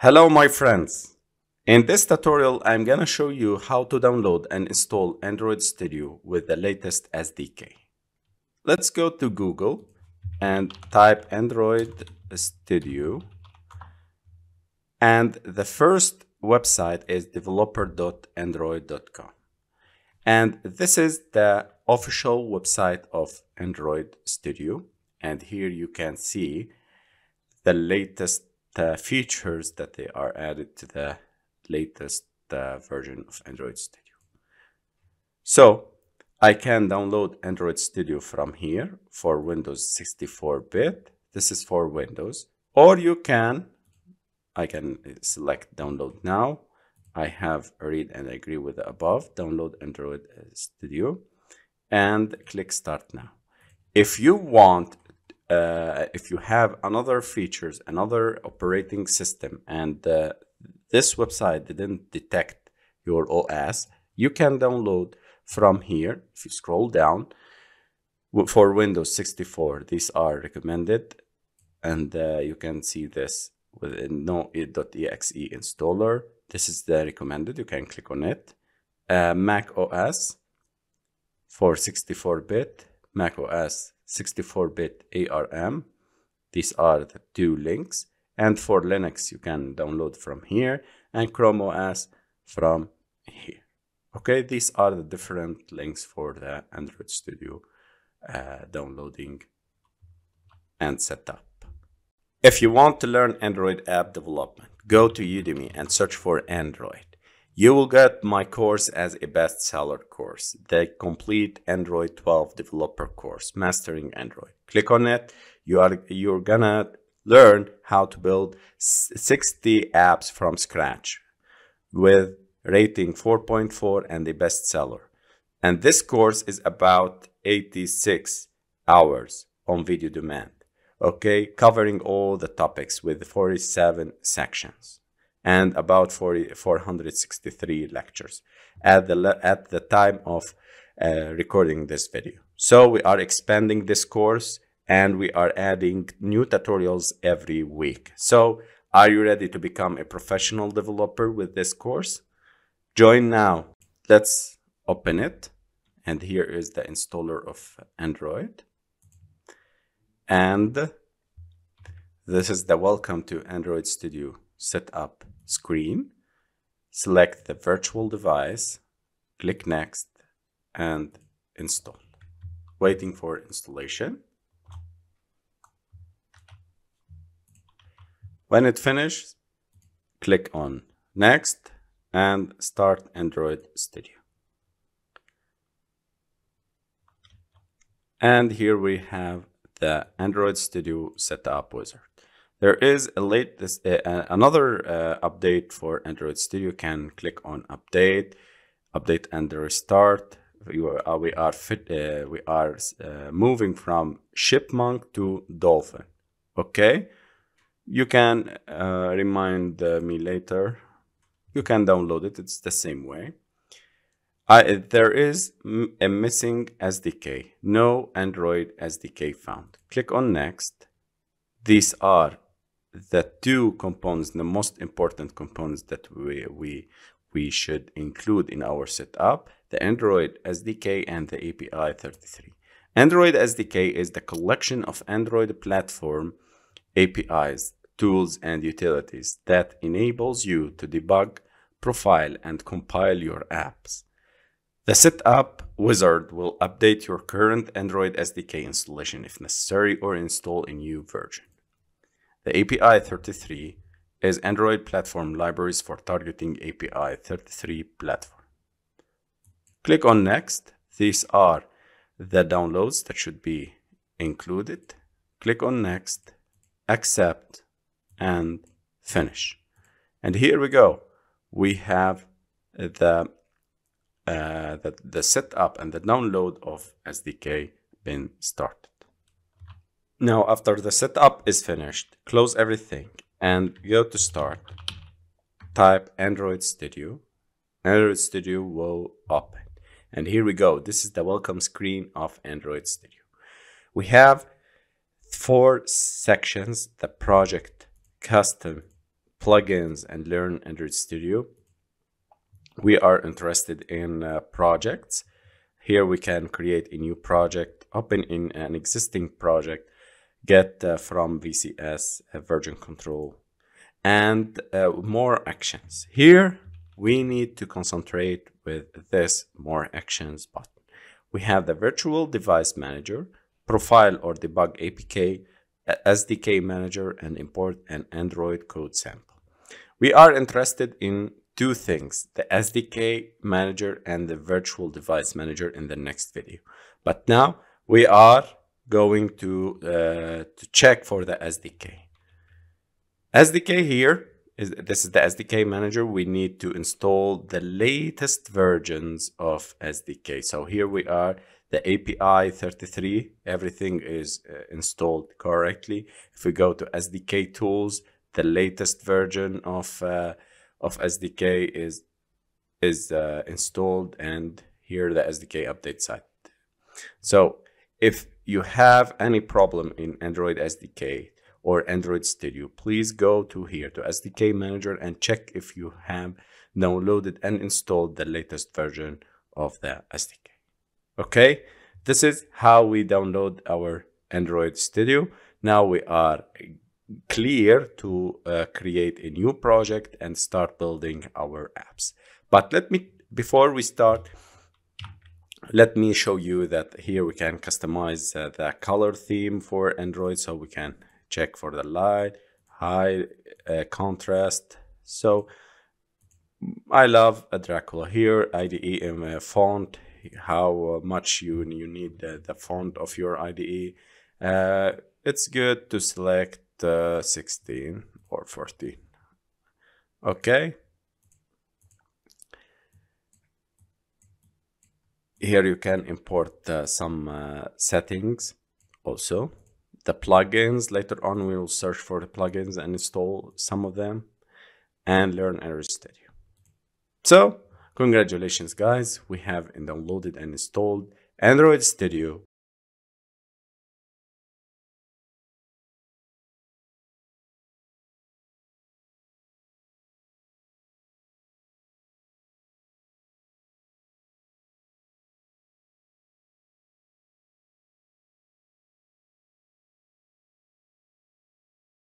Hello my friends, in this tutorial I'm gonna show you how to download and install Android Studio with the latest SDK. Let's go to Google and type Android Studio, and the first website is developer.android.com, and this is the official website of Android Studio, and here you can see the latest features that they are added to the latest version of Android Studio. So I can download Android Studio from here for Windows 64-bit. This is for Windows, or I can select download now. I have read and agree with the above, download Android Studio, and click start now. If you want if you have another features, another operating system, and this website didn't detect your OS, you can download from here. If you scroll down, for Windows 64, these are recommended, and you can see this with no.exe installer. This is the recommended. You can click on it. Mac OS for 64-bit, Mac OS 64-bit ARM. These are the two links. And for Linux, you can download from here, and Chrome OS from here. Okay, these are the different links for the Android Studio downloading and setup. If you want to learn Android app development, go to Udemy and search for Android. You will get my course as a bestseller course, the complete Android 12 developer course, Mastering Android. Click on it. You're gonna learn how to build 60 apps from scratch with rating 4.4 and a bestseller. And this course is about 86 hours on video demand, okay, covering all the topics with 47 sections. And about 463 lectures at the time of recording this video. So we are expanding this course, and we are adding new tutorials every week. So are you ready to become a professional developer with this course? Join now. Let's open it. And here is the installer of Android. And this is the welcome to Android Studio setup screen. Select the virtual device, click next, and install. Waiting for installation. When it finishes, click on next and start Android Studio. And here we have the Android Studio setup wizard. There is a another update for Android Studio. You can click on update, and restart. We are moving from Chipmunk to Dolphin. Okay, you can remind me later. You can download it. It's the same way. There is a missing SDK. No Android SDK found. Click on next. These are the two components, the most important components that we should include in our setup, the Android SDK and the API 33. Android SDK is the collection of Android platform APIs, tools, and utilities that enables you to debug, profile, and compile your apps. The setup wizard will update your current Android SDK installation if necessary, or install a new version. The API 33 is Android platform libraries for targeting API 33 platform. Click on next. These are the downloads that should be included. Click on next, accept, and finish. And here we go. We have the setup and the download of SDK been started. Now, after the setup is finished, close everything and go to start. Type Android Studio. Android Studio will open. And here we go. This is the welcome screen of Android Studio. We have four sections: the project, custom, plugins and learn Android Studio. We are interested in projects. Here we can create a new project, open in an existing project, get from VCS version control, and more actions. Here we need to concentrate with this more actions button. We have the virtual device manager, profile or debug APK, SDK manager, and import an Android code sample. We are interested in two things, the SDK manager and the virtual device manager in the next video. But now we are going to check for the SDK. SDK here, this is the SDK manager. We need to install the latest versions of SDK. So here we are, the API 33, everything is installed correctly. If we go to SDK tools, the latest version of SDK is installed, and here the SDK update site. So if you have any problem in Android SDK or Android Studio, please go to here to SDK manager and check if you have downloaded and installed the latest version of the SDK. Okay, this is how we download our Android Studio. Now we are clear to create a new project and start building our apps. But before we start, let me show you that here we can customize the color theme for Android. So we can check for the light, high contrast. So I love a Dracula here, IDE font, how much you need the font of your IDE. It's good to select 16 or 14. Okay, here you can import some settings, also the plugins. Later on we will search for the plugins and install some of them and learn Android Studio. So congratulations guys, we have downloaded and installed Android Studio